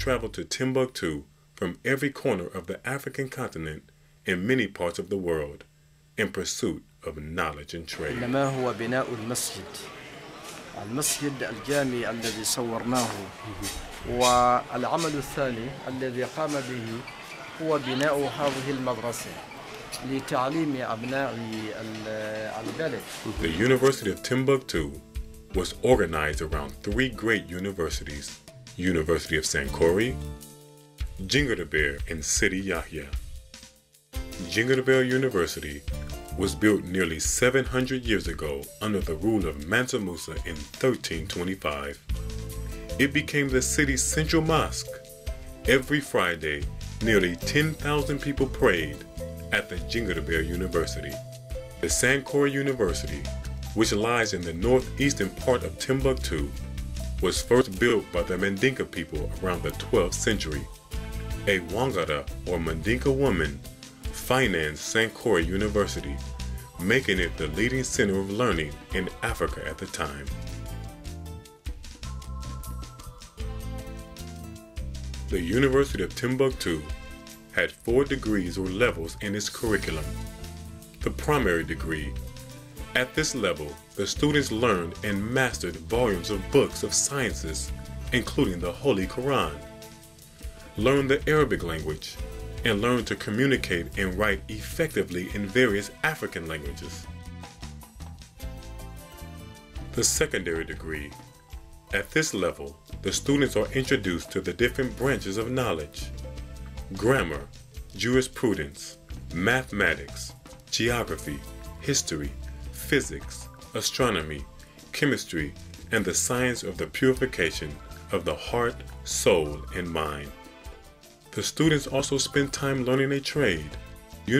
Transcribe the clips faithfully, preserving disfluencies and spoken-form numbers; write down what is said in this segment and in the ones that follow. traveled to Timbuktu from every corner of the African continent and many parts of the world in pursuit of knowledge and trade. المسجد الجامع الذي صورناه والعمل الثاني الذي قام به هو بناء هذه المدرسة لتعليم أبناء البلد. The University of Timbuktu was organized around three great universities, University of Sankore, Djinguereber, and City Yahya. Djinguereber University was built nearly seven hundred years ago under the rule of Mansa Musa in thirteen twenty-five. It became the city's central mosque. Every Friday, nearly ten thousand people prayed at the Djinguereber University. The Sankore University, which lies in the northeastern part of Timbuktu, was first built by the Mandinka people around the twelfth century. A Wangara or Mandinka woman financed Sankore University, making it the leading center of learning in Africa at the time. The University of Timbuktu had four degrees or levels in its curriculum. The primary degree. At this level, the students learned and mastered volumes of books of sciences, including the Holy Quran, learned the Arabic language, and learn to communicate and write effectively in various African languages. The secondary degree. At this level, the students are introduced to the different branches of knowledge: grammar, jurisprudence, mathematics, geography, history, physics, astronomy, chemistry, and the science of the purification of the heart, soul, and mind. The students also spend time learning a trade.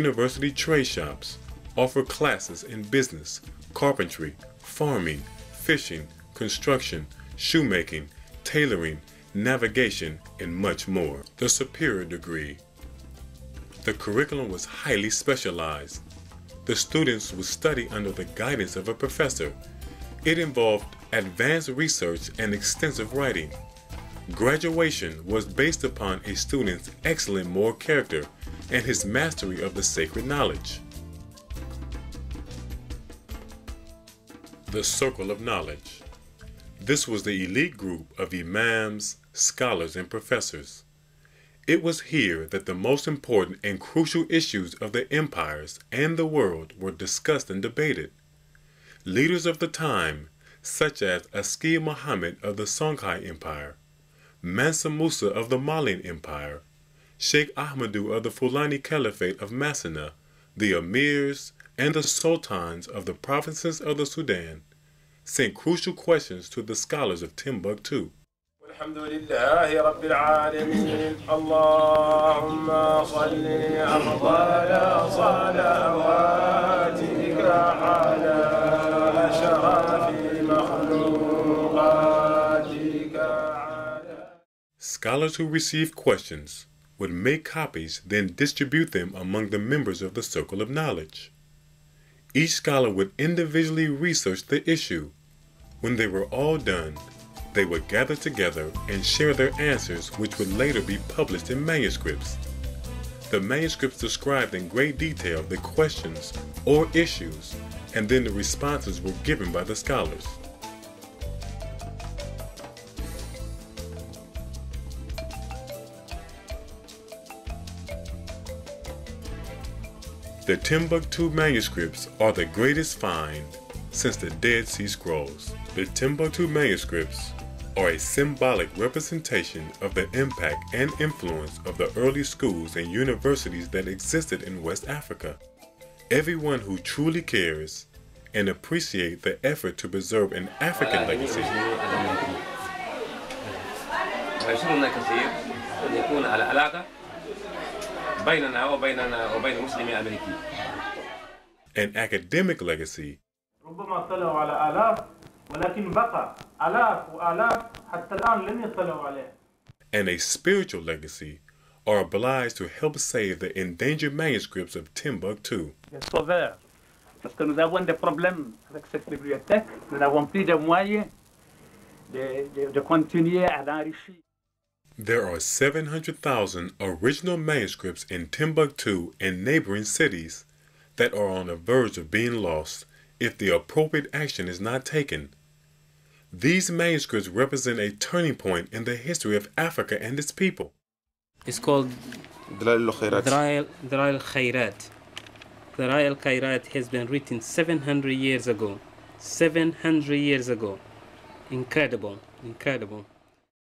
University trade shops offer classes in business, carpentry, farming, fishing, construction, shoemaking, tailoring, navigation, and much more. The superior degree. The curriculum was highly specialized. The students would study under the guidance of a professor. It involved advanced research and extensive writing. Graduation was based upon a student's excellent moral character and his mastery of the sacred knowledge. The Circle of Knowledge. This was the elite group of imams, scholars, and professors. It was here that the most important and crucial issues of the empires and the world were discussed and debated. Leaders of the time, such as Askia Muhammad of the Songhai Empire, Mansa Musa of the Mali Empire, Sheikh Ahmadu of the Fulani Caliphate of Masina, the emirs and the sultans of the provinces of the Sudan, sent crucial questions to the scholars of Timbuktu. Scholars who received questions would make copies, then distribute them among the members of the Circle of Knowledge. Each scholar would individually research the issue. When they were all done, they would gather together and share their answers, which would later be published in manuscripts. The manuscripts described in great detail the questions or issues, and then the responses were given by the scholars. The Timbuktu manuscripts are the greatest find since the Dead Sea Scrolls. The Timbuktu manuscripts are a symbolic representation of the impact and influence of the early schools and universities that existed in West Africa. Everyone who truly cares and appreciates the effort to preserve an African legacy an academic legacy and a spiritual legacy are obliged to help save the endangered manuscripts of Timbuktu. Parce que nous avons des problèmes avec cette bibliothèque, nous n'avons plus de moyens de continuer à l'enrichir. There are seven hundred thousand original manuscripts in Timbuktu and neighboring cities that are on the verge of being lost if the appropriate action is not taken. These manuscripts represent a turning point in the history of Africa and its people. It's called Dhrayl Khayrat. Dhrayl Khayrat. Dhrayl Khayrat has been written seven hundred years ago. seven hundred years ago. Incredible, incredible.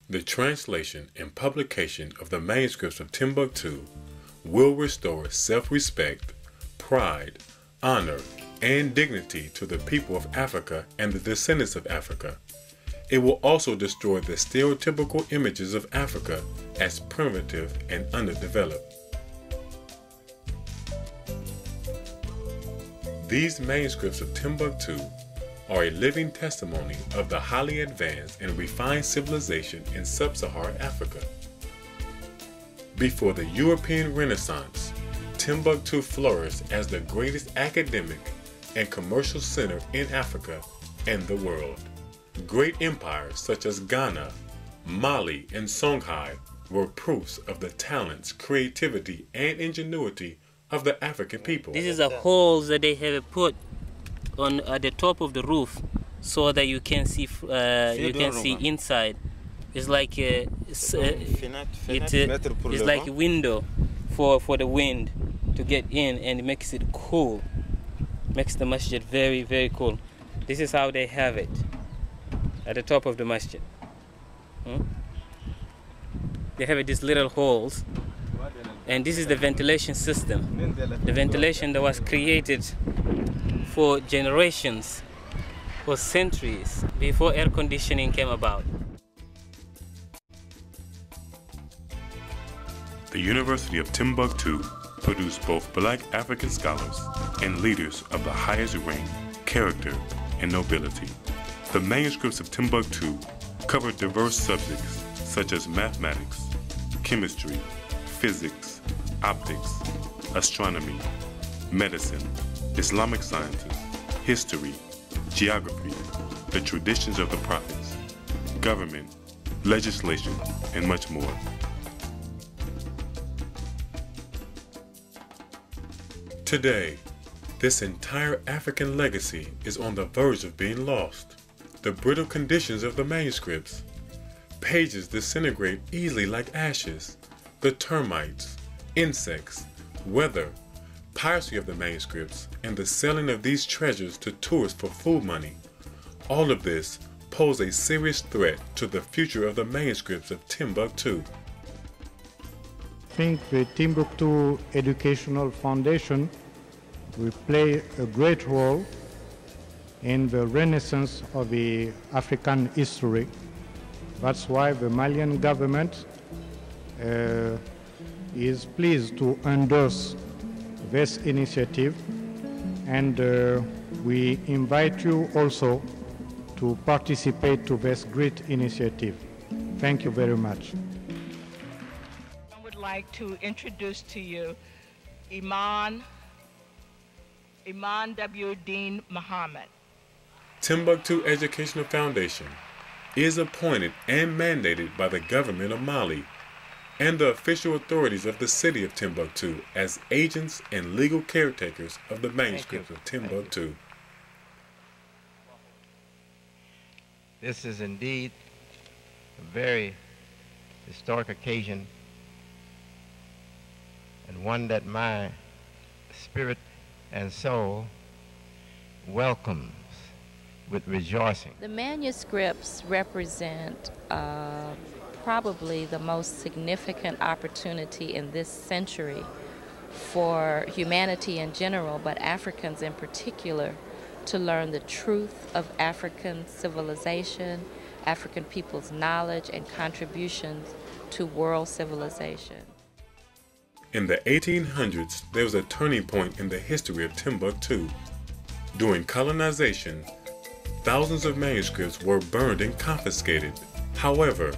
The translation and publication of the manuscripts of Timbuktu will restore self-respect, pride, honor, and dignity to the people of Africa and the descendants of Africa. It will also destroy the stereotypical images of Africa as primitive and underdeveloped. These manuscripts of Timbuktu are a living testimony of the highly advanced and refined civilization in sub-Saharan Africa. Before the European Renaissance, Timbuktu flourished as the greatest academic and commercial center in Africa and the world. Great empires such as Ghana, Mali, and Songhai were proofs of the talents, creativity, and ingenuity of the African people. This is a hole that they have put on at the top of the roof so that you can see uh, you can see inside. It's like a, it's, uh, it, uh, it's like a window for for the wind to get in, and it makes it cool. Makes the masjid very, very cool. This is how they have it at the top of the masjid. Hmm? They have these little holes, and this is the ventilation system. The ventilation that was created for generations, for centuries, before air conditioning came about. The University of Timbuktu produced both Black African scholars and leaders of the highest rank, character, and nobility. The manuscripts of Timbuktu cover diverse subjects such as mathematics, chemistry, physics, optics, astronomy, medicine, Islamic sciences, history, geography, the traditions of the prophets, government, legislation, and much more. Today, this entire African legacy is on the verge of being lost. The brittle conditions of the manuscripts. Pages disintegrate easily like ashes. The termites, insects, weather, piracy of the manuscripts, and the selling of these treasures to tourists for food money. All of this pose a serious threat to the future of the manuscripts of Timbuktu. I think the Timbuktu Educational Foundation will play a great role in the renaissance of the African history. That's why the Malian government uh, is pleased to endorse this initiative, and uh, we invite you also to participate to this great initiative. Thank you very much. I would like to introduce to you Iman, Iman W. Dean Muhammad. Timbuktu Educational Foundation is appointed and mandated by the government of Mali and the official authorities of the city of Timbuktu as agents and legal caretakers of the manuscripts of Timbuktu. This is indeed a very historic occasion, and one that my spirit and soul welcomes with rejoicing. The manuscripts represent uh, probably the most significant opportunity in this century for humanity in general, but Africans in particular, to learn the truth of African civilization, African people's knowledge and contributions to world civilization. In the eighteen hundreds, there was a turning point in the history of Timbuktu. During colonization, thousands of manuscripts were burned and confiscated. However,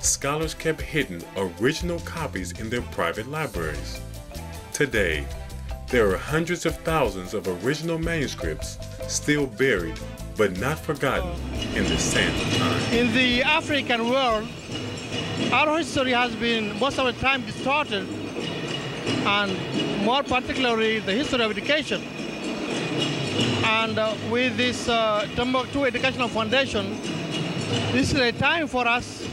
scholars kept hidden original copies in their private libraries. Today, there are hundreds of thousands of original manuscripts still buried but not forgotten in the sands of time. In the African world, Our history has been most of the time distorted, and more particularly the history of education. And uh, with this uh, Timbuktu Educational Foundation, this is a time for us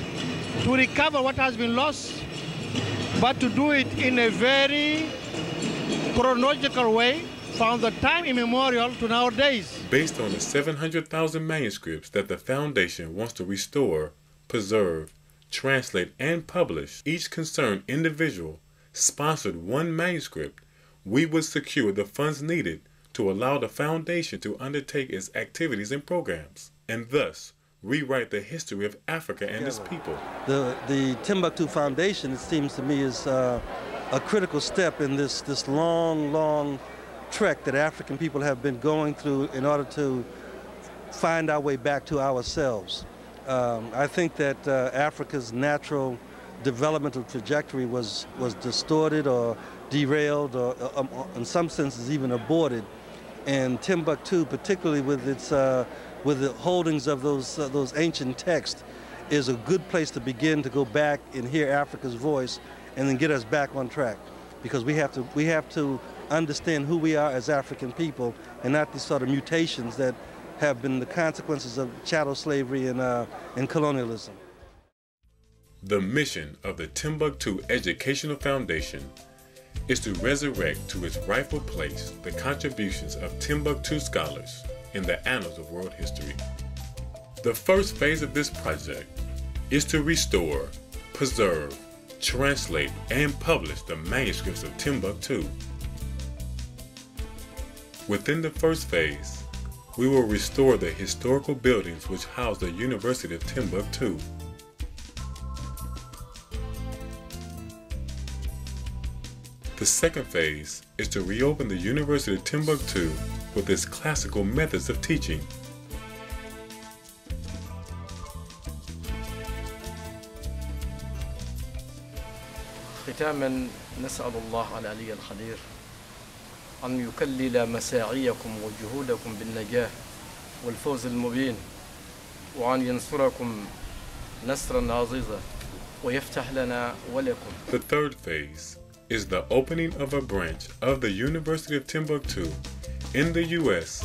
to recover what has been lost, but to do it in a very chronological way from the time immemorial to nowadays. Based on the seven hundred thousand manuscripts that the foundation wants to restore, preserve, translate, and publish, each concerned individual sponsored one manuscript, we would secure the funds needed to allow the foundation to undertake its activities and programs, and thus rewrite the history of Africa and its people. The, the Timbuktu Foundation, it seems to me, is uh, a critical step in this, this long, long trek that African people have been going through in order to find our way back to ourselves. Um, I think that uh, Africa's natural developmental trajectory was, was distorted or derailed or, or, or in some senses even aborted. And Timbuktu, particularly with its uh, with the holdings of those uh, those ancient texts, is a good place to begin to go back and hear Africa's voice, and then get us back on track, because we have to we have to understand who we are as African people, and not these sort of mutations that have been the consequences of chattel slavery and uh, and colonialism. The mission of the Timbuktu Educational Foundation is to resurrect to its rightful place the contributions of Timbuktu scholars in the annals of world history. The first phase of this project is to restore, preserve, translate, and publish the manuscripts of Timbuktu. Within the first phase, we will restore the historical buildings which house the University of Timbuktu. The second phase is to reopen the University of Timbuktu with its classical methods of teaching. ختاماً نسأل الله العلي القدير أن يكلل مساعيكم وجهودكم بالنجاح والفوز المبين وأن ينصركم نصراً عزيزاً ويفتح لنا ولكم. The third phase is the opening of a branch of the University of Timbuktu in the U S,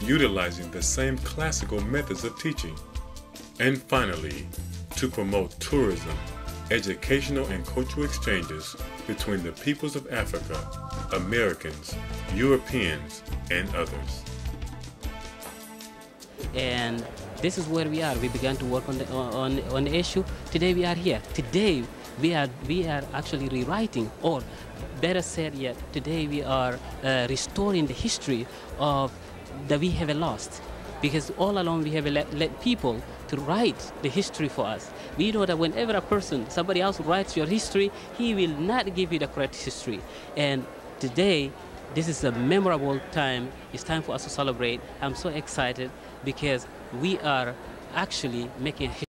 utilizing the same classical methods of teaching. And finally, to promote tourism, educational and cultural exchanges between the peoples of Africa, Americans, Europeans, and others. And this is where we are. We began to work on the, on, on the issue. Today we are here. Today, We are, we are actually rewriting, or better said yet, today we are uh, restoring the history of that we have lost. Because all along we have let, let people to write the history for us. We know that whenever a person, somebody else writes your history, he will not give you the correct history. And today, this is a memorable time. It's time for us to celebrate. I'm so excited because we are actually making a history.